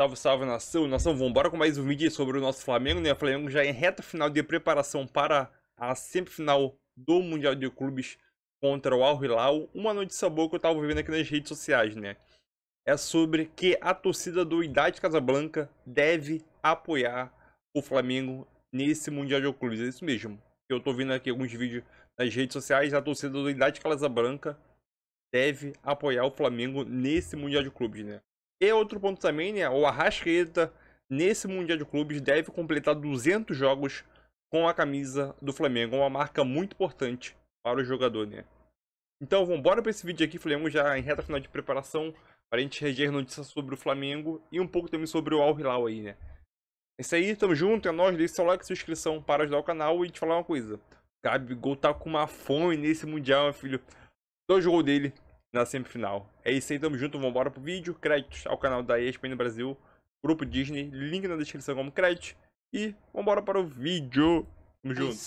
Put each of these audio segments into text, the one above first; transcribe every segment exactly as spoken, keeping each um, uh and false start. Salve, salve, nação. Nação, vambora com mais um vídeo sobre o nosso Flamengo, né? O Flamengo já é em reta final de preparação para a semifinal do Mundial de Clubes contra o Al Hilal. Uma notícia boa que eu tava vendo aqui nas redes sociais, né? É sobre que a torcida do Wydad Casablanca deve apoiar o Flamengo nesse Mundial de Clubes. É isso mesmo. Eu tô vendo aqui alguns vídeos nas redes sociais. A torcida do Wydad Casablanca deve apoiar o Flamengo nesse Mundial de Clubes, né? E outro ponto também, né, o Arrascaeta, nesse Mundial de Clubes, deve completar duzentos jogos com a camisa do Flamengo. Uma marca muito importante para o jogador, né? Então, vamos embora para esse vídeo aqui. Flamengo já em reta final de preparação, para a gente reger notícias sobre o Flamengo e um pouco também sobre o Al Hilal aí, né? É isso aí, tamo junto, é nóis, deixe seu like e sua inscrição para ajudar o canal. E te falar uma coisa, o Gabigol tá com uma fome nesse Mundial, meu filho. Dois gols dele na semifinal. É isso aí, tamo junto, vambora pro vídeo. Créditos ao canal da E S P N Brasil, Grupo Disney, link na descrição como crédito. E vambora para o vídeo. Tamo junto.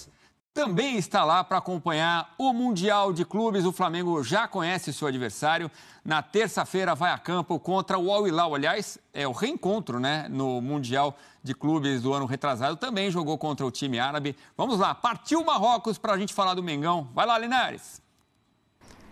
Também está lá para acompanhar o Mundial de Clubes. O Flamengo já conhece seu adversário. Na terça-feira vai a campo contra o Al Hilal. Aliás, é o reencontro, né? No Mundial de Clubes do ano retrasado. Também jogou contra o time árabe. Vamos lá, partiu Marrocos para a gente falar do Mengão. Vai lá, Linares.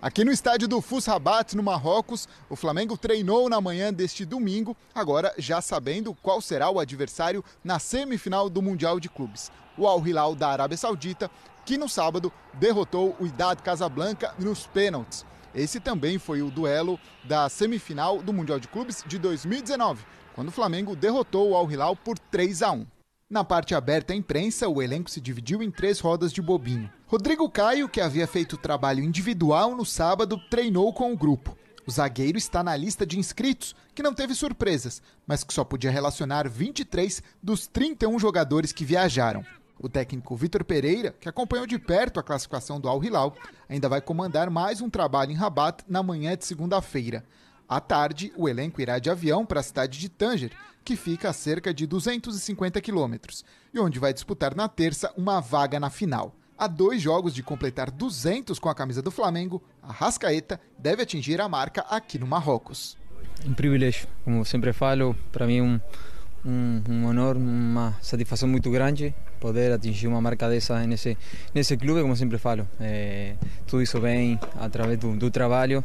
Aqui no estádio do Fus Rabat, no Marrocos, o Flamengo treinou na manhã deste domingo, agora já sabendo qual será o adversário na semifinal do Mundial de Clubes. O Al Hilal da Arábia Saudita, que no sábado derrotou o Wydad Casablanca nos pênaltis. Esse também foi o duelo da semifinal do Mundial de Clubes de dois mil e dezenove, quando o Flamengo derrotou o Al Hilal por três a um. Na parte aberta à imprensa, o elenco se dividiu em três rodas de bobinho. Rodrigo Caio, que havia feito trabalho individual no sábado, treinou com o grupo. O zagueiro está na lista de inscritos, que não teve surpresas, mas que só podia relacionar vinte e três dos trinta e um jogadores que viajaram. O técnico Vitor Pereira, que acompanhou de perto a classificação do Al Hilal, ainda vai comandar mais um trabalho em Rabat na manhã de segunda-feira. À tarde, o elenco irá de avião para a cidade de Tânger, que fica a cerca de duzentos e cinquenta quilômetros, e onde vai disputar na terça uma vaga na final. A dois jogos de completar duzentos com a camisa do Flamengo, a Arrascaeta deve atingir a marca aqui no Marrocos. Um privilégio, como sempre falo, para mim é um, um, um honor, uma satisfação muito grande poder atingir uma marca dessa nesse, nesse clube, como sempre falo. É, tudo isso vem através do, do trabalho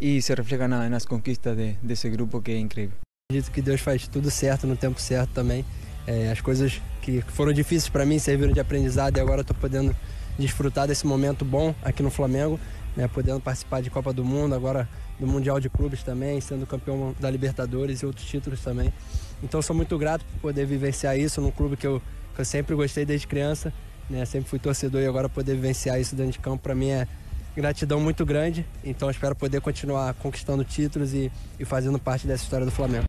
e se reflete na, nas conquistas de, desse grupo, que é incrível. Acredito que Deus faz tudo certo no tempo certo também. É, as coisas que foram difíceis para mim serviram de aprendizado e agora estou podendo desfrutar desse momento bom aqui no Flamengo, né, podendo participar de Copa do Mundo, agora do Mundial de Clubes também, sendo campeão da Libertadores e outros títulos também. Então sou muito grato por poder vivenciar isso num clube que eu, que eu sempre gostei desde criança, né, sempre fui torcedor, e agora poder vivenciar isso dentro de campo para mim é gratidão muito grande. Então espero poder continuar conquistando títulos e, e fazendo parte dessa história do Flamengo.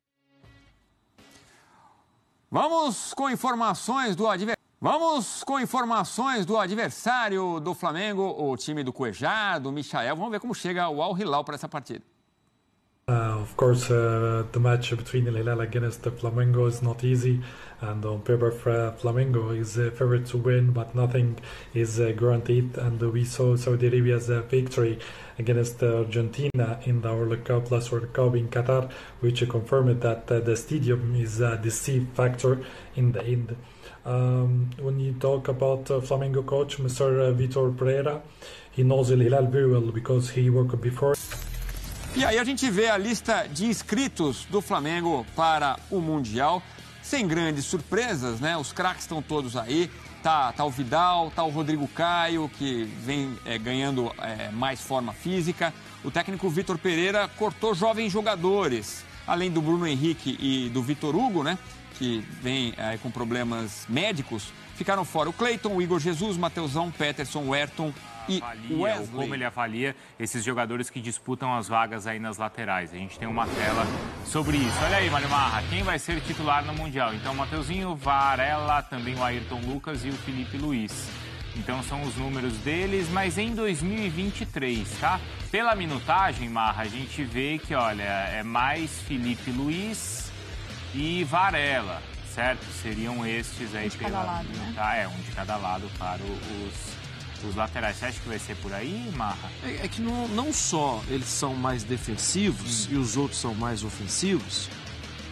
Vamos com informações do adversário. Vamos com informações do adversário do Flamengo, o time do Cuejá, do Michael. Vamos ver como chega o Al Hilal para essa partida. Uh, of course, uh, the match between Al Hilal against the Flamengo is not easy, and on paper, uh, Flamengo is a uh, favorite to win, but nothing is uh, guaranteed. And uh, we saw Saudi Arabia's uh, victory against uh, Argentina in the World Cup, last World Cup in Qatar, which uh, confirmed that uh, the stadium is a uh, decisive factor in the end. Um, when you talk about uh, Flamengo coach, Mister Vitor Pereira, he knows Al Hilal very well because he worked before. E aí a gente vê a lista de inscritos do Flamengo para o Mundial, sem grandes surpresas, né? Os craques estão todos aí, tá, tá o Vidal, tá o Rodrigo Caio, que vem é, ganhando é, mais forma física. O técnico Vitor Pereira cortou jovens jogadores, além do Bruno Henrique e do Vitor Hugo, né? Que vem é, com problemas médicos. Ficaram fora o Cleiton, o Igor Jesus, Matheuzão, Peterson, o Ayrton e avalia, ou como ele avalia esses jogadores que disputam as vagas aí nas laterais. A gente tem uma tela sobre isso. Olha aí, Mario Marra, quem vai ser titular no Mundial? Então, Matheuzinho, Varela, também o Ayrton Lucas e o Filipe Luís. Então, são os números deles, mas em dois mil e vinte e três, tá? Pela minutagem, Marra, a gente vê que, olha, é mais Filipe Luís e Varela, certo? Seriam estes aí. Um de pela cada lado, né? Tá, é, um de cada lado para os... os laterais. Você acha que vai ser por aí, Marra? É, é que não, não só eles são mais defensivos hum. e os outros são mais ofensivos,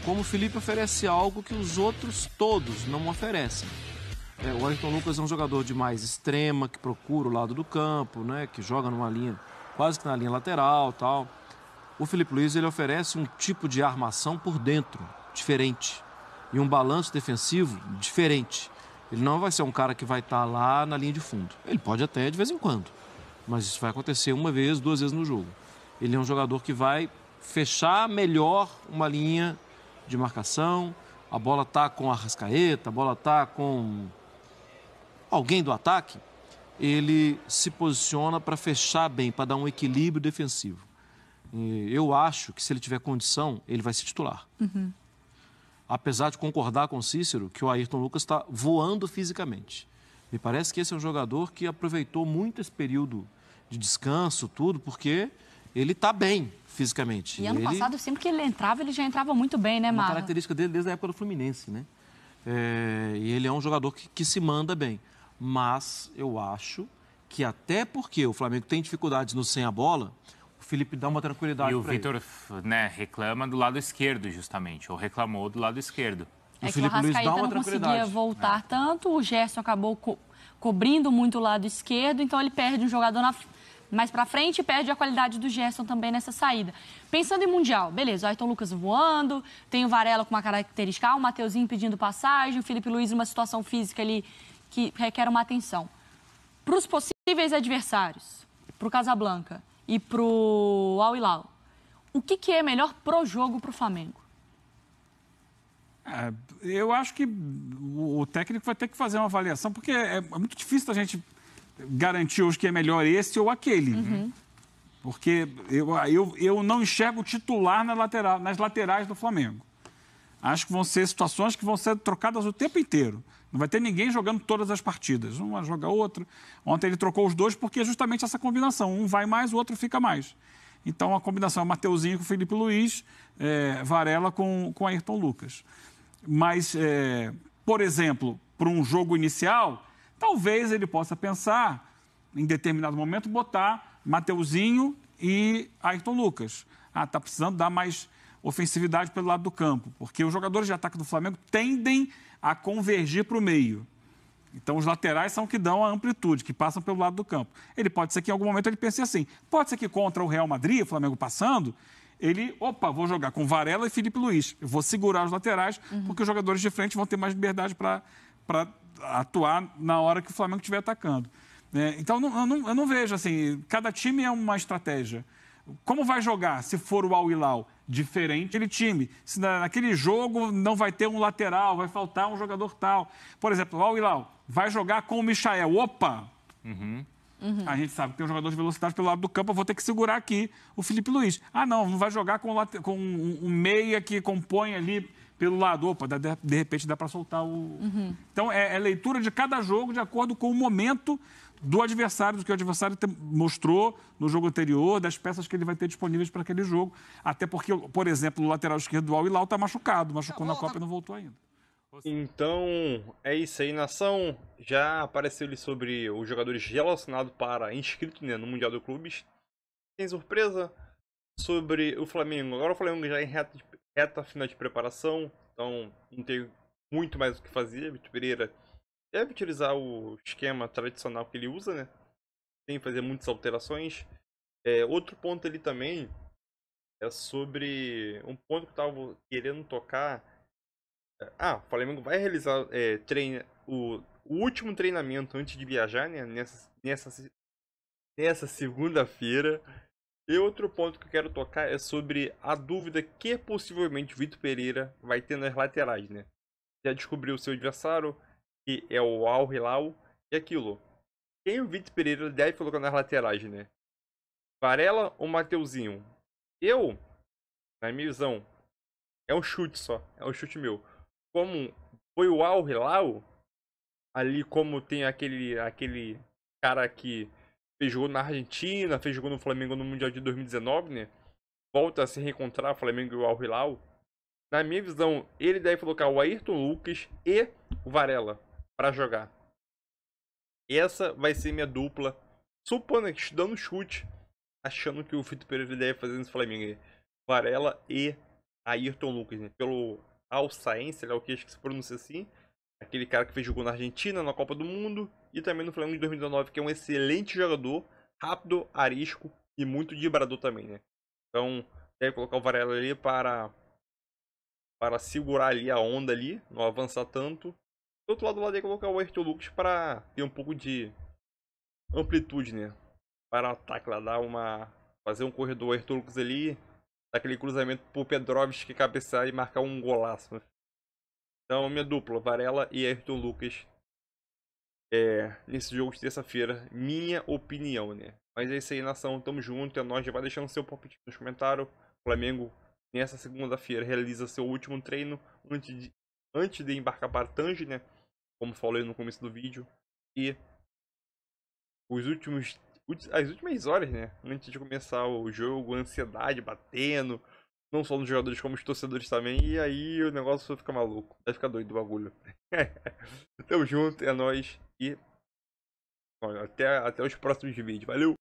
como o Filipe oferece algo que os outros todos não oferecem. É, o Ayrton Lucas é um jogador de mais extrema, que procura o lado do campo, né, que joga numa linha, quase que na linha lateral, tal. O Filipe Luís, ele oferece um tipo de armação por dentro, diferente, e um balanço defensivo diferente. Ele não vai ser um cara que vai estar tá lá na linha de fundo. Ele pode até de vez em quando, mas isso vai acontecer uma vez, duas vezes no jogo. Ele é um jogador que vai fechar melhor uma linha de marcação. A bola está com a Arrascaeta, a bola está com alguém do ataque. Ele se posiciona para fechar bem, para dar um equilíbrio defensivo. E eu acho que se ele tiver condição, ele vai se titular. Uhum. Apesar de concordar com o Cícero, que o Ayrton Lucas está voando fisicamente. Me parece que esse é um jogador que aproveitou muito esse período de descanso, tudo, porque ele está bem fisicamente. E ano ele... passado, sempre que ele entrava, ele já entrava muito bem, né, Marra? Uma característica dele desde a época do Fluminense, né? É... E ele é um jogador que, que se manda bem. Mas eu acho que até porque o Flamengo tem dificuldades no sem a bola... Filipe dá uma tranquilidade. E o Vitor, né, reclama do lado esquerdo, justamente, ou reclamou do lado esquerdo. É o que o Arrascaeta não conseguia voltar é. tanto, o Gerson acabou co cobrindo muito o lado esquerdo, então ele perde um jogador na... mais pra frente e perde a qualidade do Gerson também nessa saída. Pensando em Mundial, beleza, o Ayrton Lucas voando, tem o Varela com uma característica, o Matheuzinho pedindo passagem, o Filipe Luís numa situação física ali que requer uma atenção. Para os possíveis adversários, para o Casablanca, e para o Al Hilal, o que, que é melhor pro jogo para o Flamengo? É, eu acho que o técnico vai ter que fazer uma avaliação, porque é, é muito difícil a gente garantir hoje que é melhor esse ou aquele. Uhum. Porque eu, eu, eu não enxergo o titular na lateral, nas laterais do Flamengo. Acho que vão ser situações que vão ser trocadas o tempo inteiro. Não vai ter ninguém jogando todas as partidas. Uma joga outra. Ontem ele trocou os dois porque é justamente essa combinação. Um vai mais, o outro fica mais. Então, a combinação é Matheuzinho com Filipe Luís, é, Varela com, com Ayrton Lucas. Mas, é, por exemplo, para um jogo inicial, talvez ele possa pensar, em determinado momento, botar Matheuzinho e Ayrton Lucas. Ah, está precisando dar mais ofensividade pelo lado do campo, porque os jogadores de ataque do Flamengo tendem a convergir para o meio. Então, os laterais são que dão a amplitude, que passam pelo lado do campo. Ele pode ser que em algum momento ele pense assim, pode ser que contra o Real Madrid, o Flamengo passando, ele, opa, vou jogar com Varela e Filipe Luís, eu vou segurar os laterais, uhum. porque os jogadores de frente vão ter mais liberdade para atuar na hora que o Flamengo estiver atacando. É, então, não, eu, não, eu não vejo assim, cada time é uma estratégia. Como vai jogar se for o Al Hilal? Diferente aquele time. Se naquele jogo não vai ter um lateral, vai faltar um jogador tal. Por exemplo, o Al Hilal vai jogar com o Michael. Opa! Uhum. Uhum. A gente sabe que tem um jogador de velocidade pelo lado do campo, eu vou ter que segurar aqui o Filipe Luís. Ah, não, não vai jogar com o com um meia que compõe ali pelo lado. Opa, de repente dá para soltar o... Uhum. Então, é, é leitura de cada jogo de acordo com o momento do adversário, do que o adversário mostrou no jogo anterior, das peças que ele vai ter disponíveis para aquele jogo. Até porque, por exemplo, o lateral esquerdo do Al Hilal está machucado, machucou na Copa e não voltou ainda. Então, é isso aí, nação. Já apareceu ele sobre os jogadores relacionados para inscrito, né, no Mundial de Clubes. Tem surpresa sobre o Flamengo. Agora o Flamengo já é em reta, reta final de preparação, então não tem muito mais o que fazer. Vitor Pereira deve utilizar o esquema tradicional que ele usa, né? Sem fazer muitas alterações. É, outro ponto ali também é sobre um ponto que eu tava querendo tocar. Ah, o Flamengo vai realizar é, treina, o, o último treinamento antes de viajar, né? Nessa, nessa, nessa segunda-feira. E outro ponto que eu quero tocar é sobre a dúvida que possivelmente o Vitor Pereira vai ter nas laterais, né? Já descobriu o seu adversário, que é o Al Hilal, e aquilo. Quem o Vitor Pereira deve colocar nas laterais, né? Varela ou Matheuzinho? Eu, na minha visão, é um chute só. É um chute meu. Como foi o Al Hilal, ali como tem aquele, aquele cara que fez jogo na Argentina, fez jogo no Flamengo no Mundial de dois mil e dezenove, né? Volta a se reencontrar, Flamengo e o Al Hilal. Na minha visão, ele deve colocar o Ayrton Lucas e o Varela para jogar. Essa vai ser minha dupla, supondo que dando chute, achando que o Vitor Pereira deve fazer nesse Flamengo, Varela e Ayrton Lucas, né? Pelo Alçaense, ele é o que acho que se pronuncia assim. Aquele cara que fez jogo na Argentina, na Copa do Mundo e também no Flamengo de dois mil e dezenove, que é um excelente jogador, rápido, arisco e muito vibrador também, né? Então, deve colocar o Varela ali para, para segurar ali a onda ali, não avançar tanto. Do outro lado, deve colocar o Ayrton Lucas para ter um pouco de amplitude, né? Para ataque lá, dar uma, fazer um corredor Ayrton Lucas ali, dar aquele cruzamento pro Pedrovski cabecear e marcar um golaço, né? Então, minha dupla, Varela e Ayrton Lucas, é, nesse jogo de terça-feira, minha opinião, né? Mas é isso aí, nação, tamo junto, é nóis, já vai deixando seu palpite nos comentários. O Flamengo, nessa segunda-feira, realiza seu último treino antes de, antes de embarcar para Tânger, né? Como falei no começo do vídeo. E os últimos, as últimas horas, né? Antes de começar o jogo, a ansiedade batendo. Não só nos jogadores, como os torcedores também. E aí o negócio fica maluco. Vai ficar doido o bagulho. Tamo junto, é nóis. E olha, até, até os próximos vídeos. Valeu!